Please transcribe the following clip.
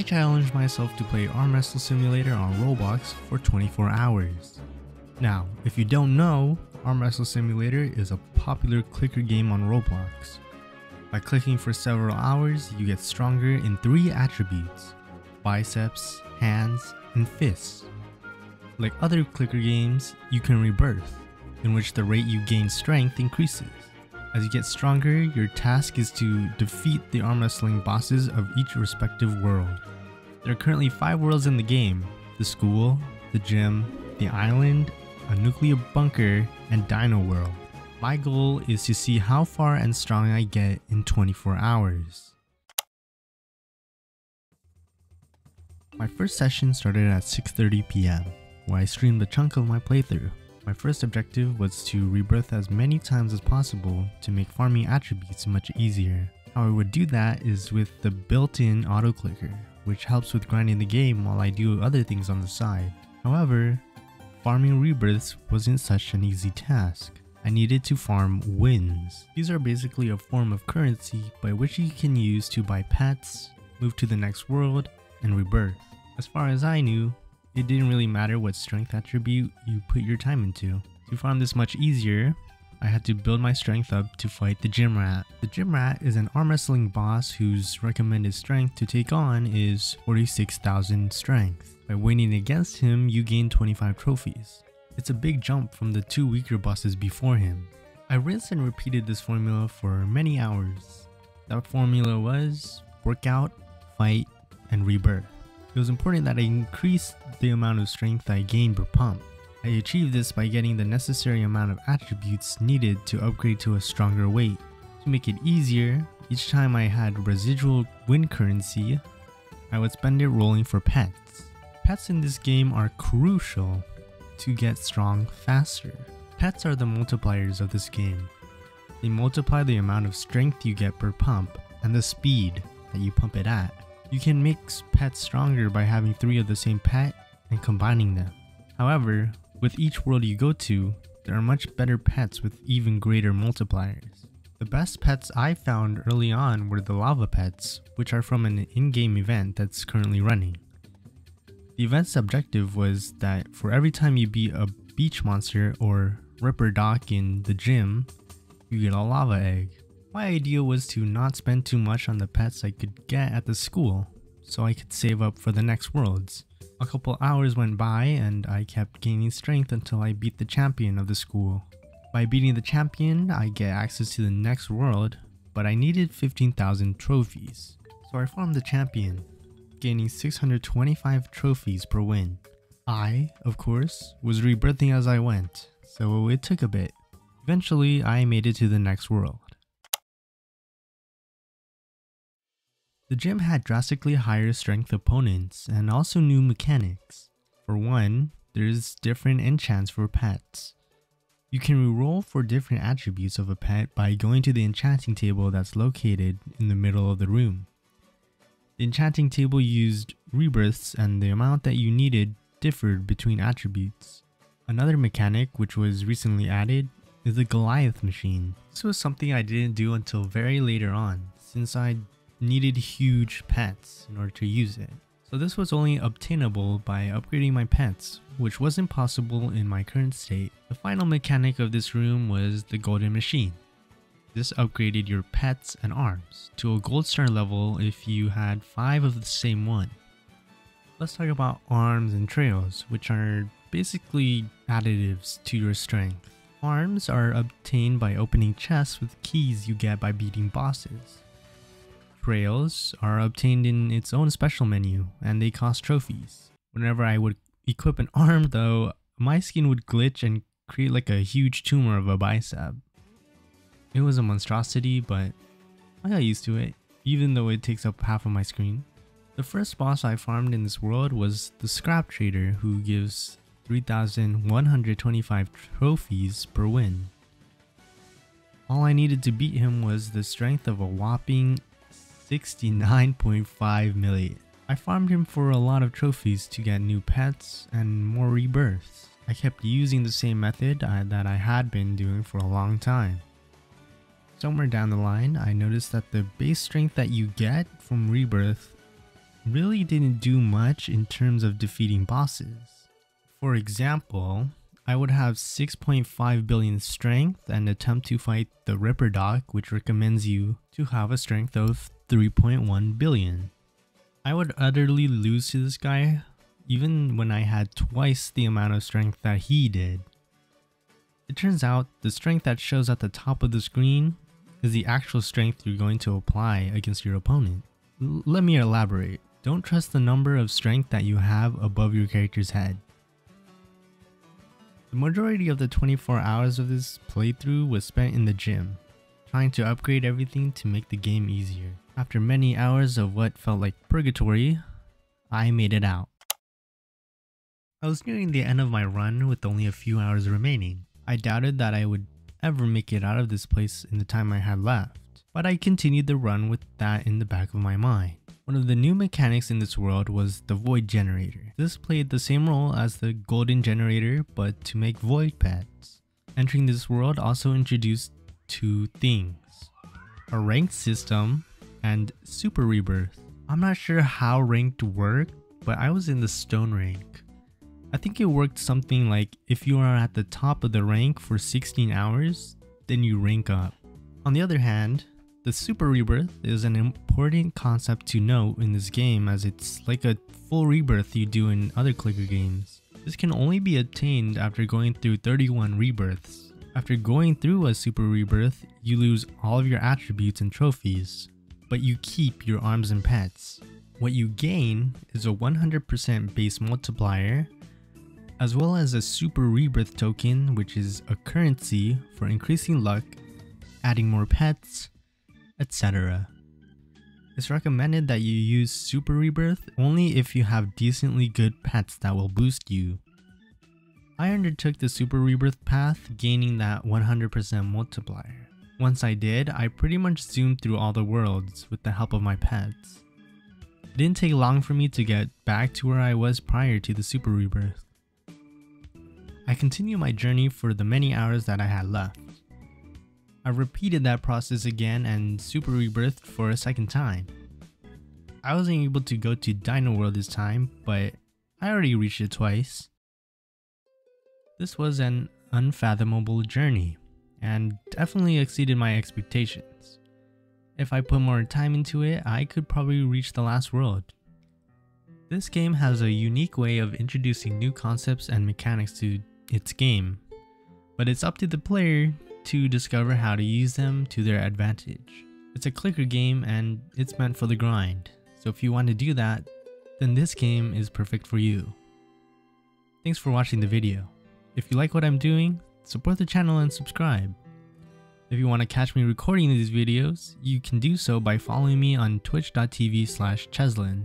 I challenged myself to play Arm Wrestle Simulator on Roblox for 24 hours. Now, if you don't know, Arm Wrestle Simulator is a popular clicker game on Roblox. By clicking for several hours, you get stronger in 3 attributes: biceps, hands, and fists. Like other clicker games, you can rebirth, in which the rate you gain strength increases. As you get stronger, your task is to defeat the arm wrestling bosses of each respective world. There are currently 5 worlds in the game: the school, the gym, the island, a nuclear bunker, and Dino World. My goal is to see how far and strong I get in 24 hours. My first session started at 6:30 p.m, where I streamed a chunk of my playthrough. My first objective was to rebirth as many times as possible to make farming attributes much easier. How I would do that is with the built-in auto clicker, which helps with grinding the game while I do other things on the side. However, farming rebirths wasn't such an easy task. I needed to farm wins. These are basically a form of currency by which you can use to buy pets, move to the next world, and rebirth. As far as I knew, it didn't really matter what strength attribute you put your time into. To farm this much easier, I had to build my strength up to fight the gym rat. The gym rat is an arm wrestling boss whose recommended strength to take on is 46,000 strength. By winning against him, you gain 25 trophies. It's a big jump from the 2 weaker bosses before him. I rinsed and repeated this formula for many hours. That formula was workout, fight, and rebirth. It was important that I increased the amount of strength I gained per pump. I achieved this by getting the necessary amount of attributes needed to upgrade to a stronger weight. To make it easier, each time I had residual win currency, I would spend it rolling for pets. Pets in this game are crucial to get strong faster. Pets are the multipliers of this game. They multiply the amount of strength you get per pump and the speed that you pump it at. You can make pets stronger by having 3 of the same pet and combining them. However, with each world you go to, there are much better pets with even greater multipliers. The best pets I found early on were the lava pets, which are from an in-game event that's currently running. The event's objective was that for every time you beat a beach monster or Ripper Doc in the gym, you get a lava egg. My idea was to not spend too much on the pets I could get at the school, so I could save up for the next worlds. A couple hours went by and I kept gaining strength until I beat the champion of the school. By beating the champion, I get access to the next world, but I needed 15,000 trophies. So I farmed the champion, gaining 625 trophies per win. I, of course, was rebirthing as I went, so it took a bit. Eventually, I made it to the next world. The gym had drastically higher strength opponents and also new mechanics. For one, there's different enchants for pets. You can reroll for different attributes of a pet by going to the enchanting table that's located in the middle of the room. The enchanting table used rebirths, and the amount that you needed differed between attributes. Another mechanic, which was recently added, is the Goliath machine. This was something I didn't do until very later on, since I needed huge pets in order to use it. So this was only obtainable by upgrading my pets, which wasn't possible in my current state. The final mechanic of this room was the golden machine. This upgraded your pets and arms to a gold star level if you had 5 of the same one. Let's talk about arms and trails, which are basically additives to your strength. Arms are obtained by opening chests with keys you get by beating bosses. Trails are obtained in its own special menu, and they cost trophies. Whenever I would equip an arm though, my skin would glitch and create like a huge tumor of a bicep. It was a monstrosity, but I got used to it, even though it takes up half of my screen. The first boss I farmed in this world was the Scrap Trader, who gives 3,125 trophies per win. All I needed to beat him was the strength of a whopping 69.5 million. I farmed him for a lot of trophies to get new pets and more rebirths. I kept using the same method that I had been doing for a long time. Somewhere down the line, I noticed that the base strength that you get from rebirth really didn't do much in terms of defeating bosses. For example, I would have 6.5 billion strength and attempt to fight the Ripper Doc, which recommends you to have a strength of 3.1 billion. I would utterly lose to this guy, even when I had twice the amount of strength that he did. It turns out the strength that shows at the top of the screen is the actual strength you're going to apply against your opponent. Let me elaborate. Don't trust the number of strength that you have above your character's head. The majority of the 24 hours of this playthrough was spent in the gym, trying to upgrade everything to make the game easier. After many hours of what felt like purgatory, I made it out. I was nearing the end of my run with only a few hours remaining. I doubted that I would ever make it out of this place in the time I had left, but I continued the run with that in the back of my mind. One of the new mechanics in this world was the void generator. This played the same role as the golden generator, but to make void pets. Entering this world also introduced two things: a ranked system and super rebirth. I'm not sure how ranked worked, but I was in the stone rank. I think it worked something like if you are at the top of the rank for 16 hours, then you rank up. On the other hand, the super rebirth is an important concept to note in this game, as it's like a full rebirth you do in other clicker games. This can only be obtained after going through 31 rebirths. After going through a super rebirth, you lose all of your attributes and trophies, but you keep your arms and pets. What you gain is a 100% base multiplier, as well as a super rebirth token, which is a currency for increasing luck, adding more pets, etc. It's recommended that you use super rebirth only if you have decently good pets that will boost you. I undertook the super rebirth path, gaining that 100% multiplier. Once I did, I pretty much zoomed through all the worlds with the help of my pets. It didn't take long for me to get back to where I was prior to the super rebirth. I continued my journey for the many hours that I had left. I repeated that process again and super rebirthed for a second time. I wasn't able to go to Dino World this time, but I already reached it twice. This was an unfathomable journey, and definitely exceeded my expectations. If I put more time into it, I could probably reach the last world. This game has a unique way of introducing new concepts and mechanics to its game, but it's up to the player to discover how to use them to their advantage. It's a clicker game and it's meant for the grind, so if you want to do that, then this game is perfect for you. Thanks for watching the video. If you like what I'm doing, support the channel and subscribe. If you want to catch me recording these videos, you can do so by following me on twitch.tv/cheslin.